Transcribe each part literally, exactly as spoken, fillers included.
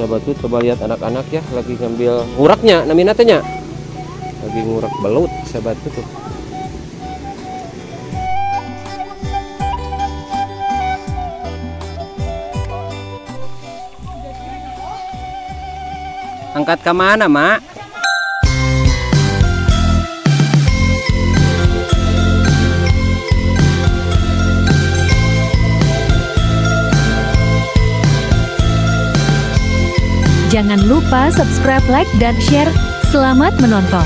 sahabatku. Coba lihat anak-anak ya, lagi ngambil nguraknya, namina tanya lagi ngurak belut sahabatku tuh. Angkat ke mana, Mak? Jangan lupa subscribe, like, dan share. Selamat menonton.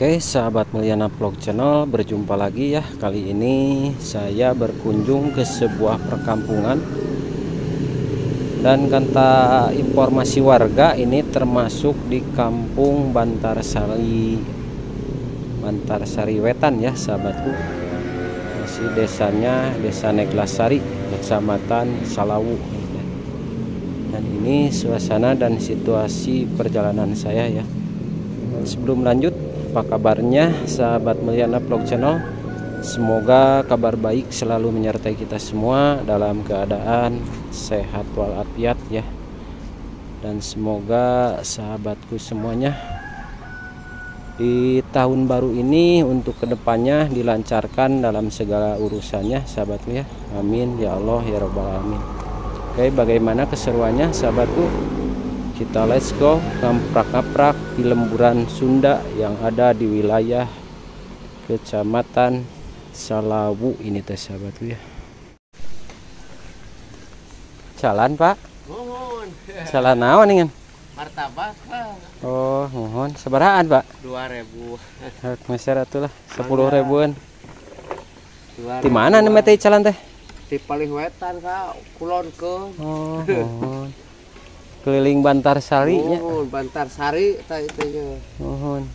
Oke sahabat Meliana Vlog Channel, berjumpa lagi ya. Kali ini saya berkunjung ke sebuah perkampungan, dan kata informasi warga ini termasuk di Kampung Bantarsari Bantarsari Wetan ya sahabatku. Masih desanya Desa Neglasari, Kecamatan Salawu. Dan ini suasana dan situasi perjalanan saya ya. Sebelum lanjut, apa kabarnya sahabat Meliana Vlog Channel? Semoga kabar baik selalu menyertai kita semua dalam keadaan sehat walafiat ya. Dan semoga sahabatku semuanya di tahun baru ini untuk kedepannya dilancarkan dalam segala urusannya sahabatku ya. Amin ya Allah ya Rabbal Alamin. Oke, bagaimana keseruannya sahabatku? Kita let's go ngamprak-ngamprak di lemburan Sunda yang ada di wilayah Kecamatan Salawu ini teh sahabatku ya. Jalan Pak. Mohon. Jalan naon ingin? Martabak Pak. Oh mohon. Seberahan Pak? Dua ribu. Masyarakat itulah sepuluh ribuan. Di mana nih teh jalan teh? Di paling wetan Kak. Kulon ke. Oh mohon. Keliling Bantarsari nya. Oh, Bantarsari tah itu nya. Mohon.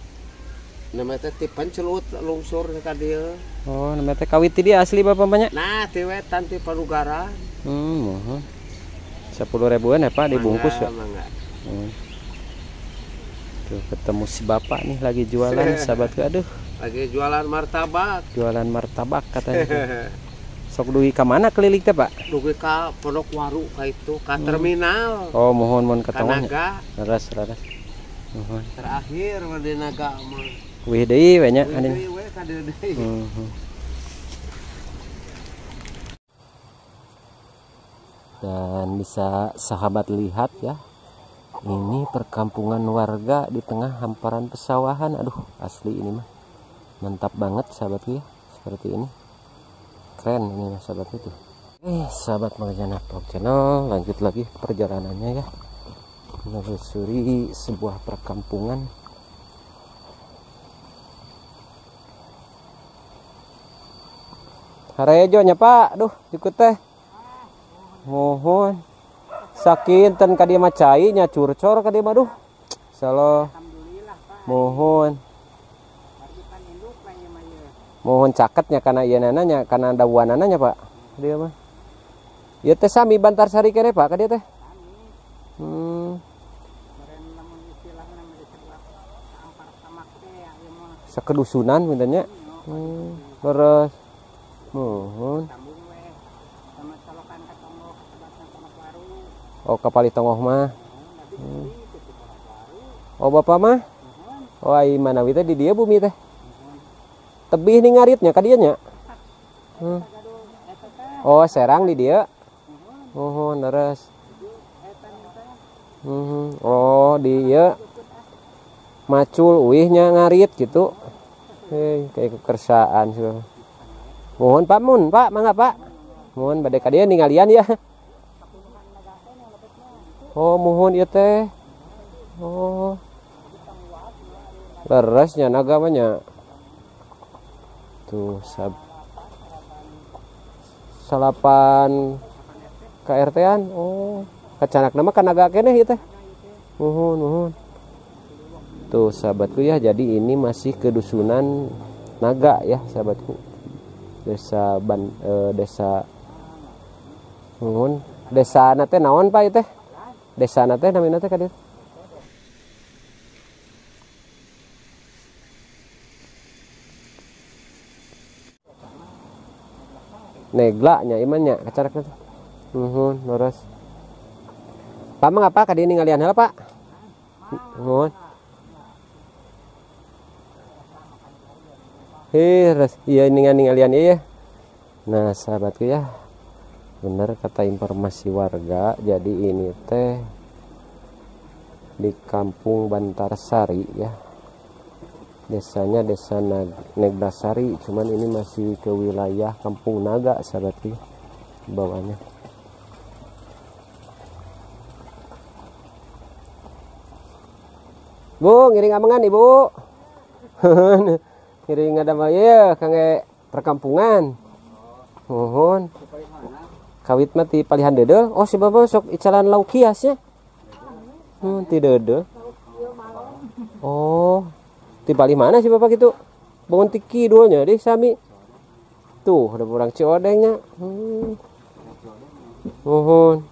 Nama teh ti pencelut lungsur ka dieu. Oh, nama teh kawit di asli Bapak banyak. Nah, ti wetan ti palugaran. Hmm, mohon. sepuluh ribuan ya Pak dibungkus ya. Hmm. Tuh ketemu si Bapak nih lagi jualan sahabatku. Aduh, lagi jualan martabak. Jualan martabak katanya. Sok dugi ke mana keliling teh Pak? Dugi ka Pondok Waru ka itu, ka terminal. Oh, mohon mohon ketawanya. Naga. Leres, leres. Mohon. Terakhir di Naga mah. Wih deui we nya anjeun. Wih we ka deui deui. Heeh. Dan bisa sahabat lihat ya. Ini perkampungan warga di tengah hamparan pesawahan. Aduh, asli ini mah. Mantap banget sahabatku ya. Seperti ini. Keren ini mas sahabat itu. Eh sahabat Meliana Vlog Channel, lanjut lagi perjalanannya ya, menelusuri sebuah perkampungan. Harejo nya Pak, duh ikut teh. Mohon. Sakinten kadi mah cai nya curcor kadi mah duh. Salah. Mohon. Mohon caketnya karena iya nananya, karena dawan nananya Pak. Dia mah. Ya teh sami Bantarsari kene Pak, ka dia teh. Hmm. Sakedusunan mintanya. Hmm. Terus mohon. Oh, kapali tongoh mah. Hmm. Oh, Bapak mah? Oh, ai manawi teh di dia bumi teh. Lebih nih ngaritnya kadianya. Hmm. Oh serang di dia. Oh neres. Hmm. Oh dia macul uihnya ngarit gitu. Hei, kayak kekersaan sih. Mohon Pak Mun Pak, mangga Pak. Mohon badai kadia ningalian ya. Oh mohon ieu teh. Oh. Leresnya nagamanya. Tuh sab salapan K R T-an. Oh kacanak nama kan agak kene gitu. Uhun uhun. Tuh sahabatku ya, jadi ini masih kedusunan Naga ya sahabatku. Desa ban, eh, desa Nuhun. Desa nate naon Pak teh? Desa nate namina teh kadieu? Neglanya imannya kacarakna teh. Nuhun, leres. Pamang apa kadieu ningalian heula Pak? Nuhun. Heh, leres. Ieu ningalian ieu ya. Nah, sahabatku ya. Benar kata informasi warga, jadi ini teh di Kampung Bantarsari ya, desanya Desa Neglasari, cuman ini masih ke wilayah Kampung Naga sahabatku bawahnya. Bu ngiring amangan ibu ngiring ada ya kange perkampungan mohon. Kawit mati palihan dedel, oh si bapak sok icalan lauk kiasnya, hmm, ti dedel, oh, ti palih mana si bapak gitu, bangun tiki duanya deh sami, tuh ada orang ciodengnya, hmm, mohon,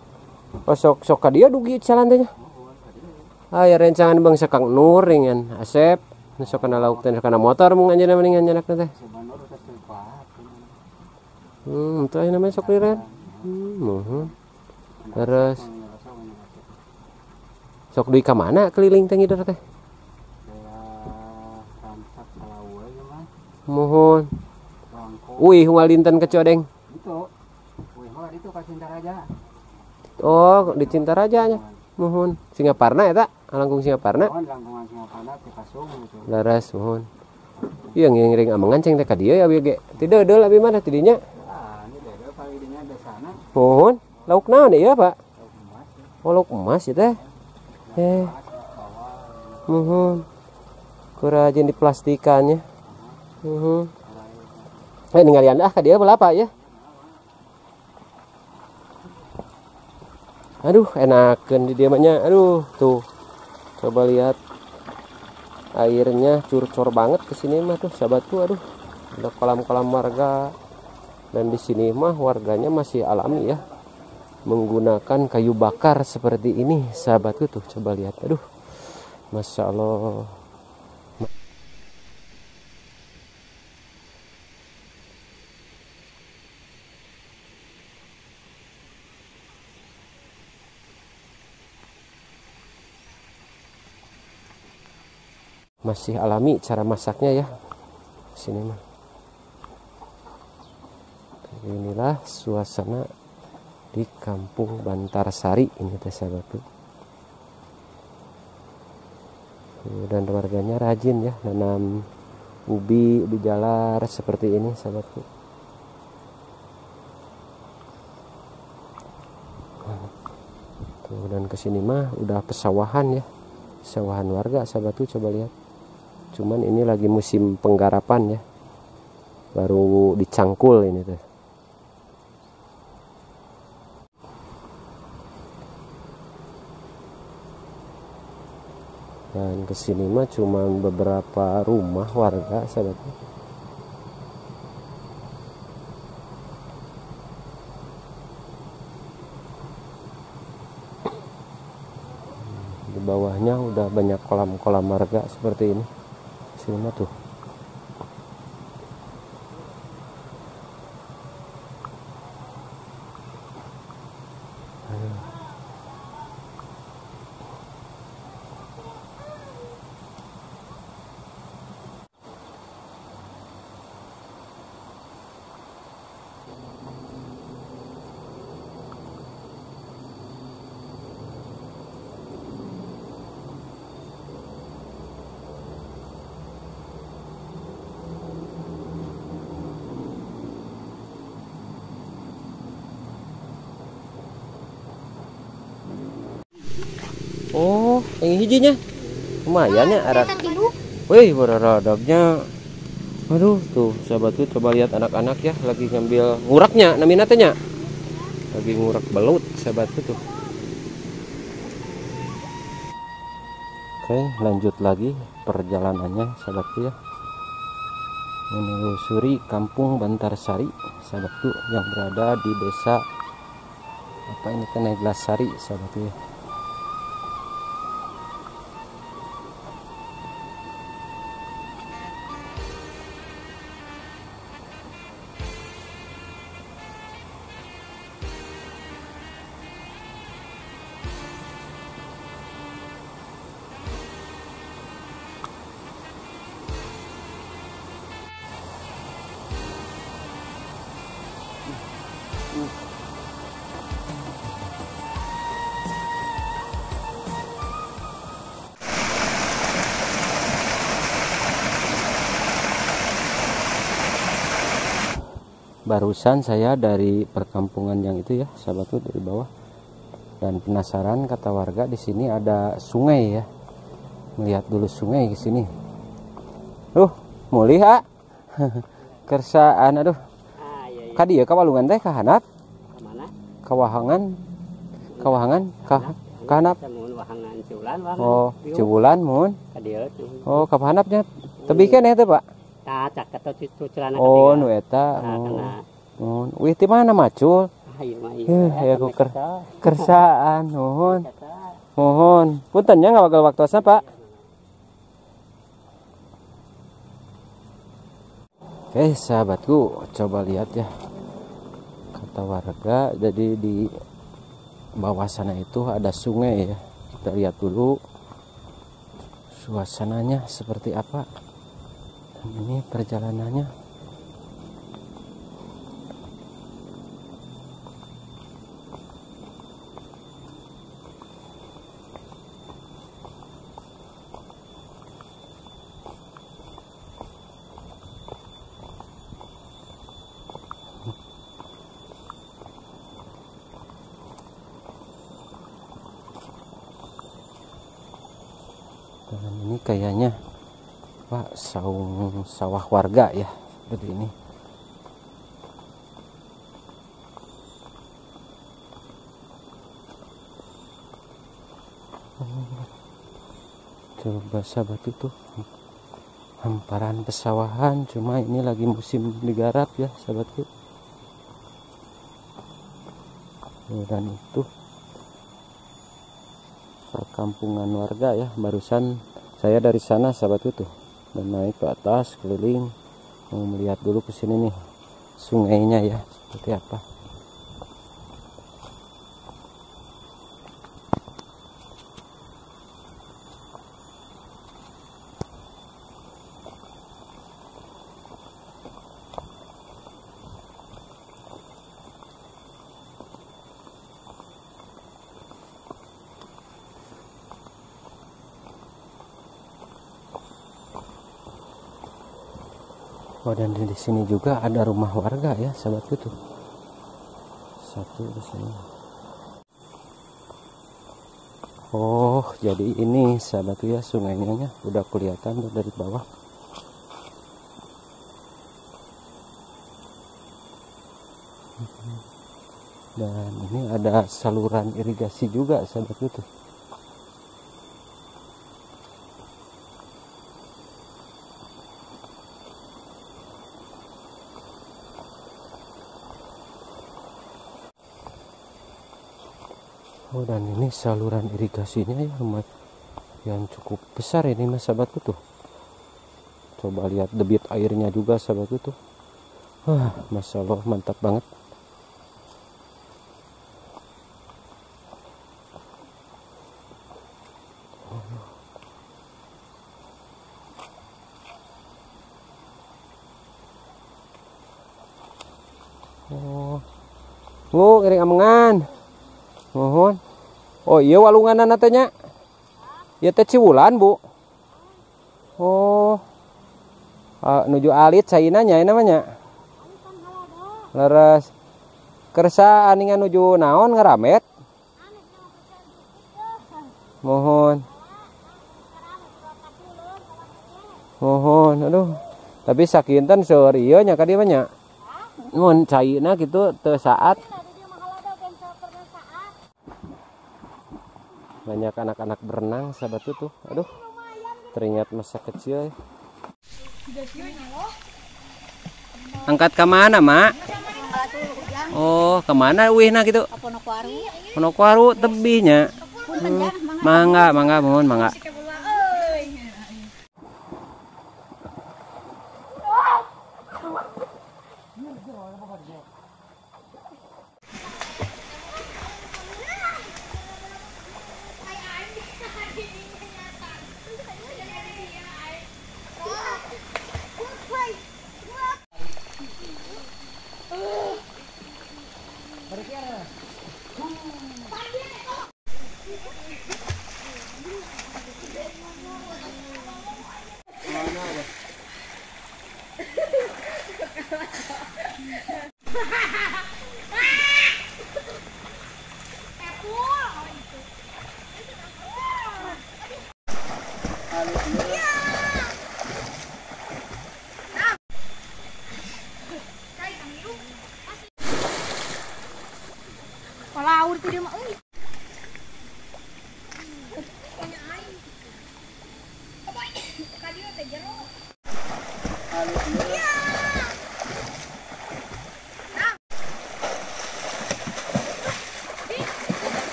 oh sok sok dia dugi icalan tehnya, ah ya rencangan bang sekang nuringan, asep, sok kena lauk teh, sok kena motor mung anjeunna mendingan janak teh, hmm, tuh namanya sok liren. Hmm, terus sok duit kemana keliling teh ngidor teh? Mohon. Uih, walinten kecodeng. Oh, di Cintarajanya. Mohon. Singaparna ya tak? Langkung Singaparna. Laras, mohon. Iya ngiring amangan ceng teh ka dieu ya ge. Tidak deul abi mana tidinya? Mohon, lauk naon ya Pak? Oh, lauk emas ya teh. Eh, mohon, kurajin di plastikannya. Mohon, eh ningalian ah ke dia berapa ya? Aduh, enakan di diamannya. Aduh, tuh, coba lihat airnya curcor banget kesini mah tuh sahabatku. Aduh, ada kolam-kolam warga. Dan di sini mah warganya masih alami ya, menggunakan kayu bakar seperti ini sahabatku tuh, coba lihat. Aduh, masya Allah. Masih alami cara masaknya ya, di sini mah. Inilah suasana di Kampung Bantarsari ini teh sahabatku. Dan warganya rajin ya nanam ubi, ubi jalar seperti ini sahabatku. Tuh, dan kesini mah udah pesawahan ya, pesawahan warga sahabatku, coba lihat. Cuman ini lagi musim penggarapan ya, baru dicangkul ini teh. Dan kesini mah cuma beberapa rumah warga sahabatku. Di bawahnya udah banyak kolam-kolam warga seperti ini. Sini mah tuh. Oh, yang hijinya lumayan ya arak. Wih, beradabnya. Aduh, tuh sahabatku coba lihat anak-anak ya lagi ngambil nguraknya, namina teh nya. Lagi ngurak belut sahabatku tuh. Oke, lanjut lagi perjalanannya sahabatku ya. Menelusuri Kampung Bantarsari sahabatku yang berada di Desa apa ini ke Neglasari sahabat ya. Barusan saya dari perkampungan yang itu ya sahabatku dari bawah, dan penasaran kata warga di sini ada sungai ya, melihat dulu sungai ke sini. Duh, mulih ha. Kersaan aduh. Ah, iya, iya. Ka dieu kawalungan teh ka hanap. Ka mana? Ka wahangan. Ka wahangan ka hanap. Ciwulan wahangan. Oh, Ciwulan mun. Ka dieu. Oh, ka hanap nya. Tebih keneh teh, Pak. Nah, cak atau cucu celana oh, nu eta. Nuhun. Wih, ti mana macul? Ah, ieu mah ieu. Ya ku kersaan, nuhun. Nuhun. Punten nya ngawagel waktosna, Pak. Oke, sahabatku, coba lihat ya. Kata warga, jadi di bawah sana itu ada sungai ya. Kita lihat dulu suasananya seperti apa. Ini perjalanannya dan ini kayaknya Pak, saung sawah warga ya seperti ini. Coba sahabat itu hamparan pesawahan, cuma ini lagi musim digarap ya sahabatku. Dan itu perkampungan warga ya, barusan saya dari sana sahabat itu. Dan naik ke atas keliling, mau melihat dulu ke sini nih sungainya ya seperti apa. Oh, dan di sini juga ada rumah warga ya sahabatku tuh. Satu di sini. Oh, jadi ini sahabatku ya sungainya udah kelihatan dari bawah. Dan ini ada saluran irigasi juga sahabatku tuh. Oh, dan ini saluran irigasinya ya, rumah yang cukup besar ini mas sahabatku tuh. Coba lihat debit airnya juga sahabatku tuh. Wah, masya Allah, mantap banget. Oh, oh ngiring amangan. Mohon. Oh iya walungan anak tanya. Ya teh Ciwulan bu. Oh uh, nuju alit sainanya ini namanya. Leres. Kersa aningan nuju naon ngeramet. Mohon. Mohon. Aduh. Tapi sakinten seueur ieu nya ka dieu nya. Mun caina kitu teu saat. Banyak anak-anak berenang sahabatku tuh. Aduh, teringat masa kecil ya. Angkat ke mana, Mak? Oh, kemana wihna gitu? Ponokwaru tebihnya. Hmm. Mangga, mangga, mohon mangga.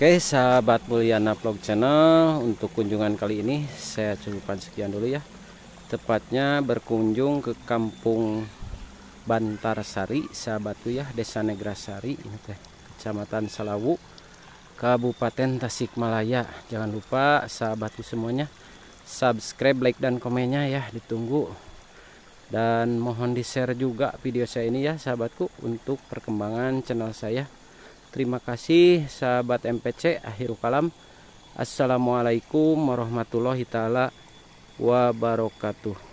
Oke sahabat Meliana Vlog Channel, untuk kunjungan kali ini saya cukupkan sekian dulu ya. Tepatnya berkunjung ke Kampung Bantarsari sahabatku ya, Desa Neglasari, Kecamatan Salawu, Kabupaten Tasikmalaya. Jangan lupa sahabatku semuanya subscribe, like dan komennya ya, ditunggu. Dan mohon di share juga video saya ini ya sahabatku untuk perkembangan channel saya. Terima kasih sahabat M P C, akhirul kalam. Assalamualaikum warahmatullahi taala wabarakatuh.